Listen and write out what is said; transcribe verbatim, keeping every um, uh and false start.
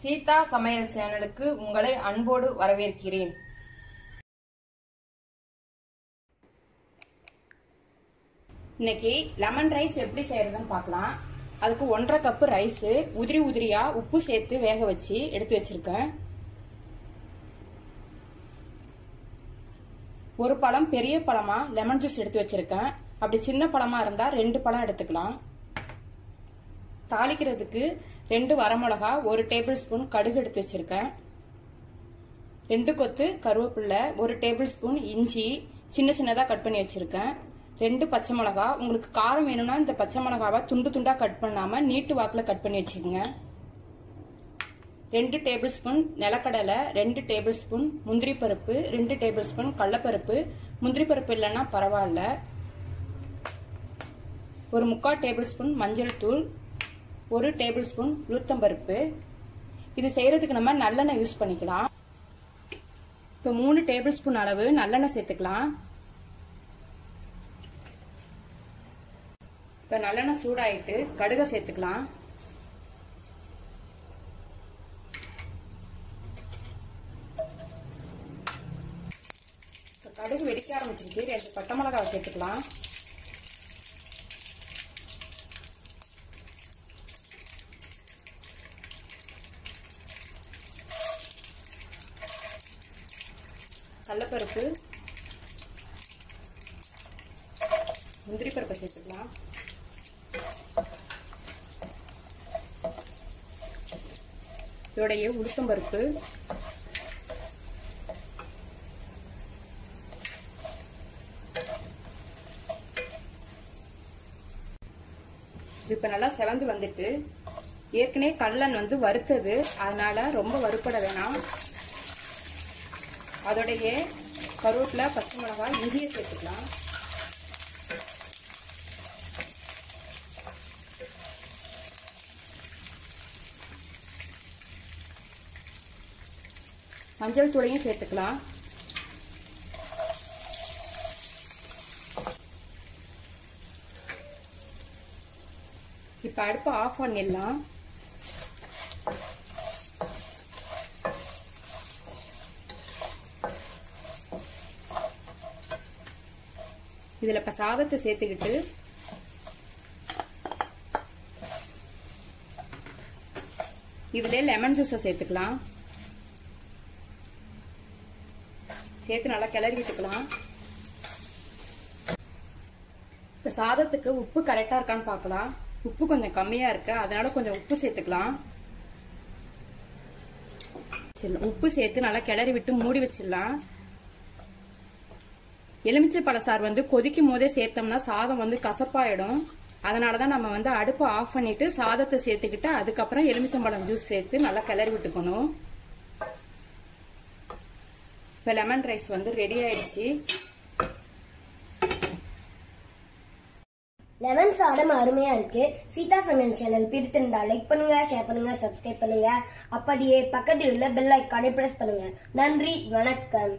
சீதா சமையல் சேனலுக்கு உங்களை அன்போடு வரவேற்கிறேன். இன்னைக்கு லெமன் ரைஸ் எப்படி செய்யறதுன்னு பார்க்கலாம். அதுக்கு ஒன்றரை கப்பு ரைஸ் உதிரி உதிரியா உப்பு சேர்த்து வேக வச்சு எடுத்து வச்சிருக்கேன். ஒரு பழம் பெரிய பழமா லெமன் ஜூஸ் எடுத்து வச்சிருக்கேன். அப்படி சின்ன பழமா இருந்தா ரெண்டு பழம் எடுத்துக்கலாம். தாளிக்கிறதுக்கு ரெண்டு வரமிளகா, ஒரு டேபிள் ஸ்பூன் கடுகு எடுத்து வச்சிருக்கேன். ரெண்டு கொத்து கருவேப்பிலை, ஒரு டேபிள் ஸ்பூன் இஞ்சி சின்ன சின்னதாக கட் பண்ணி வச்சிருக்கேன். ரெண்டு பச்சை மிளகா. உங்களுக்கு காரம் வேணும்னா இந்த பச்சை மிளகாவை துண்டு துண்டாக கட் பண்ணாமல் நீட்டு வாக்கில் கட் பண்ணி வச்சுக்கோங்க. ரெண்டு டேபிள் ஸ்பூன் நிலக்கடலை, ரெண்டு டேபிள் ஸ்பூன் முந்திரி பருப்பு, ரெண்டு டேபிள் ஸ்பூன் கடலைப்பருப்பு. முந்திரி பருப்பு இல்லைன்னா பரவாயில்ல. ஒரு முக்கால் டேபிள் ஸ்பூன் மஞ்சள் தூள், ஒரு டேபிள் ஸ்பூன் உளுத்தம்பருப்பு. இது செய்யறதுக்கு நம்ம நல்லெண்ணெய் யூஸ் பண்ணிக்கலாம். இப்போ மூணு டேபிள் ஸ்பூன் அளவு நல்லெண்ணெய் சேர்த்துக்கலாம். இப்போ நல்லெண்ணெய் சூடாயிட்டு கடுகை சேர்த்துக்கலாம். இப்போ கடுகு வெடிக்க ஆரம்பிச்சிருக்கு. ரெண்டு பட்டை மிளகாவை சேர்த்துக்கலாம். கடலைப்பருப்பு, முந்திரி பருப்பை சேர்த்துக்கலாம். இதோடைய உளுத்தம்பருப்பு, இப்ப நல்லா செவந்து வந்துட்டு ஏற்கனவே கடலன் வந்து வறுத்தது, அதனால ரொம்ப வறுப்பட வேணாம். அதோடைய கருவேப்பிலை, பச்சை மிளகாய், இஞ்சியை சேர்த்துக்கலாம். மஞ்சள் தூளையும் சேர்த்துக்கலாம். இப்போ அடுப்பை ஆஃப் பண்ணிடலாம். இதில் இப்போ சாதத்தை சேர்த்துக்கிட்டு இதில் லெமன் ஜூஸை சேர்த்துக்கலாம். சேர்த்து நல்லா கிளறி விட்டுக்கலாம். இப்போ சாதத்துக்கு உப்பு கரெக்டாக இருக்கான்னு பார்க்கலாம். உப்பு கொஞ்சம் கம்மியாக இருக்கு, அதனால கொஞ்சம் உப்பு சேர்த்துக்கலாம். சரி, உப்பு சேர்த்து நல்லா கிளறி விட்டு மூடி வச்சிடலாம். எலுமிச்சை பழச்சாறு வந்து கொதிக்கும் போதே சேர்த்தோம்னா சாதம் வந்து கசப்பாயிடும். அதனால தான் நம்ம வந்து அடுப்பை ஆஃப் பண்ணிட்டு சாதத்தை சேர்த்துக்கிட்டு அதுக்கப்புறம் எலுமிச்சம்பழம் ஜூஸ் சேர்த்து நல்லா கிளறி விட்டுக்கணும். இப்போ லெமன் ரைஸ் வந்து ரெடி ஆயிடுச்சு. லெமன் சாதம் அருமையா இருக்கு. சீதா சமையல் சேனல் பிடித்திருந்தா லைக் பண்ணுங்க, ஷேர் பண்ணுங்க, சப்ஸ்கிரைப் பண்ணுங்க. அப்படியே பக்கத்தில் உள்ள பெல் ஐக்கானை பிரஸ் பண்ணுங்க. நன்றி, வணக்கம்.